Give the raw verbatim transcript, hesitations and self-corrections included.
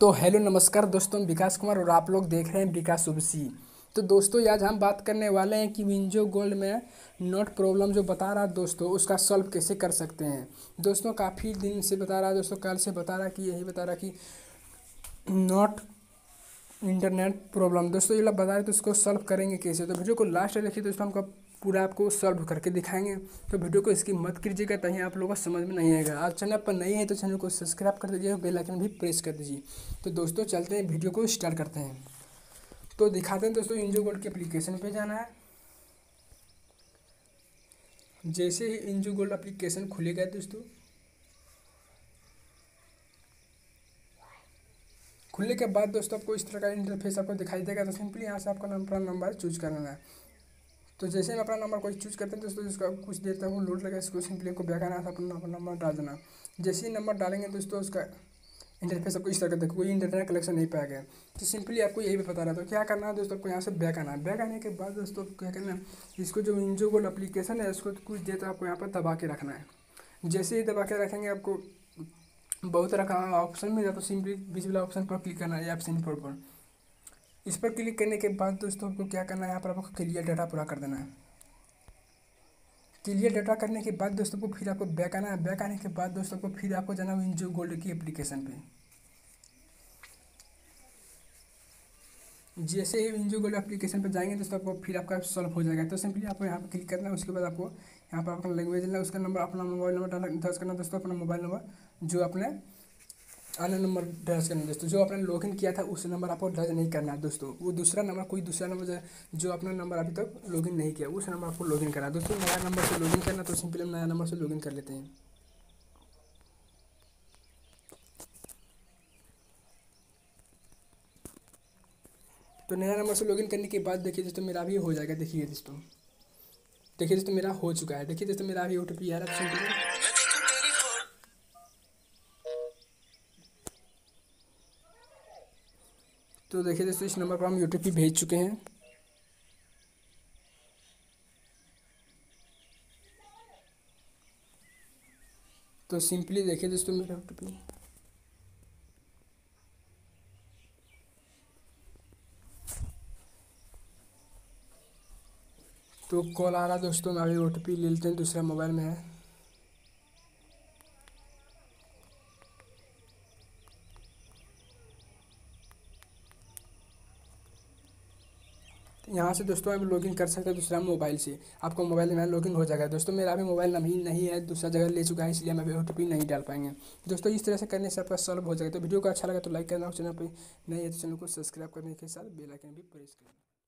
तो हेलो नमस्कार दोस्तों, विकास कुमार और आप लोग देख रहे हैं विकास ओबीसी। तो दोस्तों आज हम बात करने वाले हैं कि विंजो गोल्ड में नोट प्रॉब्लम जो बता रहा है दोस्तों, उसका सॉल्व कैसे कर सकते हैं। दोस्तों काफ़ी दिन से बता रहा है दोस्तों, कल से बता रहा कि यही बता रहा कि नोट इंटरनेट प्रॉब्लम दोस्तों ये लोग बता रहे, तो उसको सॉल्व करेंगे कैसे। तो वीडियो को लास्ट में देखिए दोस्तों, हमको पूरा आपको सॉल्व करके दिखाएंगे। तो वीडियो को इसकी मत कीजिएगा, तहीं आप लोगों को समझ में नहीं आएगा। आप चैनल पर नए हैं तो चैनल को सब्सक्राइब कर दीजिए, बेल आइकन भी प्रेस कर दीजिए। तो दोस्तों चलते हैं, वीडियो को स्टार्ट करते हैं। तो दिखाते हैं दोस्तों, विंजो गोल्ड के एप्लीकेशन पे जाना है। जैसे ही विंजो गोल्ड एप्लीकेशन खुलेगा दोस्तों, खुलने के बाद दोस्तों आपको इस तरह का इंटरफेस आपको दिखाई देगा। तो सिंपली यहाँ से आपका अपना नंबर चूज करना है। तो जैसे हम अपना नंबर कोई चूज करते हैं दोस्तों, इसका कुछ देर तक वो लोड लगा, इसको सिंपली को बैक आना है, अपना नंबर डाल देना। जैसे ही नंबर डालेंगे दोस्तों, उसका इंटरफेस आपको इस तरह का देखो, कोई इंटरनेट कलेक्शन नहीं पाया गया। तो सिंपली आपको यही भी बता रहा था। तो क्या करना है दोस्तों, आपको यहाँ से बैक आना है। बैक आने के बाद दोस्तों क्या करना है, इसको जो विंजो गोल्ड एप्लीकेशन है इसको कुछ देर तक आपको यहाँ पर दबा के रखना है। जैसे ही दबा के रखेंगे आपको बहुत तरह का ऑप्शन मिला, तो सिंपली बीच वाला ऑप्शन पर क्लिक करना है, ऑप्शन फोर पर। इस पर क्लिक करने के बाद दोस्तों आपको क्या करना है, यहाँ पर आपको क्लियर डाटा पूरा कर देना है। क्लियर डाटा करने के बाद दोस्तों को फिर आपको बैक आना है। बैक आने के बाद दोस्तों को फिर आपको जाना है विंजो गोल्ड की एप्लीकेशन पे। जैसे ही विंजो गोल्ड एप्लीकेशन पे जाएंगे दोस्तों, आपको फिर आपका सॉल्व हो जाएगा। तो सिंपली आपको यहाँ पर क्लिक करना है। उसके बाद आपको यहाँ पर अपना लैंग्वेज लेना है, उसका नंबर अपना मोबाइल नंबर दर्ज करना दोस्तों, अपना मोबाइल नंबर जो अपने अन्य नंबर दर्ज करना दोस्तों, जो आपने लॉगिन किया था उस नंबर आपको दर्ज नहीं करना है दोस्तों। वो दूसरा नंबर, कोई दूसरा नंबर जो अपना नंबर अभी तक तो लॉगिन नहीं किया, उस नंबर आपको लॉगिन करना है दोस्तों। नया नंबर से लॉगिन करना, तो सिंपली हम नया नंबर से लॉगिन कर लेते हैं। तो नया नंबर से लॉगिन करने के बाद देखिए दोस्तों, मेरा भी हो जाएगा। देखिए दोस्तों, देखिए दोस्तों मेरा हो चुका है। देखिए दोस्तों मेरा भी ओ टी पी आ रहा है। तो देखिए दोस्तों, इस नंबर पर हम यूटीपी भेज चुके हैं। तो सिंपली देखिए दोस्तों मेरा यूटीपी, तो कॉल आ रहा दोस्तों, मैं अभी ओटीपी ले लेते हैं, दूसरा मोबाइल में है। यहाँ से दोस्तों आप लॉगिन कर सकते हैं दूसरा मोबाइल से, आपका मोबाइल में लॉगिन हो जाएगा दोस्तों। मेरा भी मोबाइल अभी नहीं है, दूसरा जगह ले चुका है, इसलिए हम अभी ओ टी पी नहीं डाल पाएंगे दोस्तों। इस तरह से करने से आपका सॉल्व हो जाएगा। तो वीडियो को अच्छा लगा तो लाइक करना, और चैनल पर नहीं है तो चैनल को सब्सक्राइब करने के साथ बेल आइकन भी प्रेस करना।